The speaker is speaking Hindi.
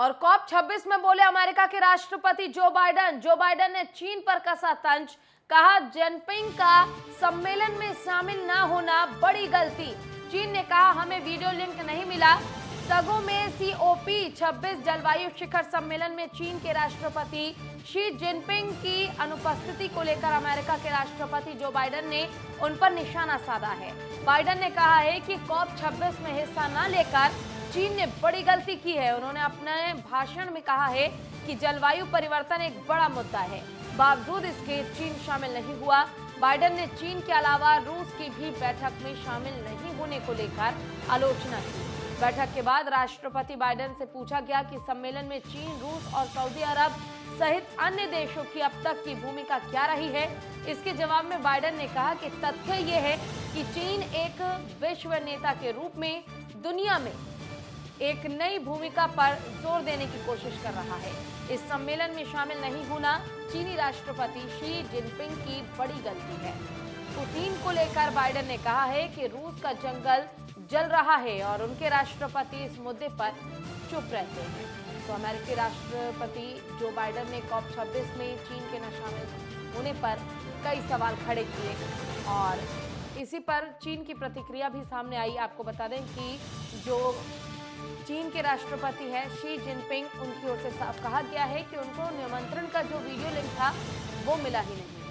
और कॉप 26 में बोले अमेरिका के राष्ट्रपति जो बाइडन ने चीन पर कसा तंज, कहा जिनपिंग का सम्मेलन में शामिल ना होना बड़ी गलती। चीन ने कहा हमें वीडियो लिंक नहीं मिला। सगो में COP26 जलवायु शिखर सम्मेलन में चीन के राष्ट्रपति शी जिनपिंग की अनुपस्थिति को लेकर अमेरिका के राष्ट्रपति जो बाइडन ने उन पर निशाना साधा है। बाइडन ने कहा है कि COP26 में हिस्सा न लेकर चीन ने बड़ी गलती की है। उन्होंने अपने भाषण में कहा है कि जलवायु परिवर्तन एक बड़ा मुद्दा है, बावजूद इसके चीन शामिल नहीं हुआ। बाइडन ने चीन के अलावा रूस की भी बैठक में शामिल नहीं होने को लेकर आलोचना की। बैठक के बाद राष्ट्रपति बाइडन से पूछा गया कि सम्मेलन में चीन, रूस और सऊदी अरब सहित अन्य देशों की अब तक की भूमिका क्या रही है। इसके जवाब में बाइडन ने कहा कि तथ्य ये है कि चीन एक विश्व नेता के रूप में दुनिया में एक नई भूमिका पर जोर देने की कोशिश कर रहा है। इस सम्मेलन में शामिल नहीं होना चीनी राष्ट्रपति शी जिनपिंग की बड़ी गलती है। पुतिन को लेकर बाइडन ने कहा है कि रूस का जंगल जल रहा है और उनके राष्ट्रपति इस मुद्दे पर चुप रहते हैं। तो अमेरिकी राष्ट्रपति जो बाइडन ने COP26 में चीन के न शामिल होने पर कई सवाल खड़े किए और इसी पर चीन की प्रतिक्रिया भी सामने आई। आपको बता दें कि जो चीन के राष्ट्रपति हैं शी जिनपिंग, उनकी ओर से साफ कहा गया है कि उनको निमंत्रण का जो वीडियो लिंक था वो मिला ही नहीं।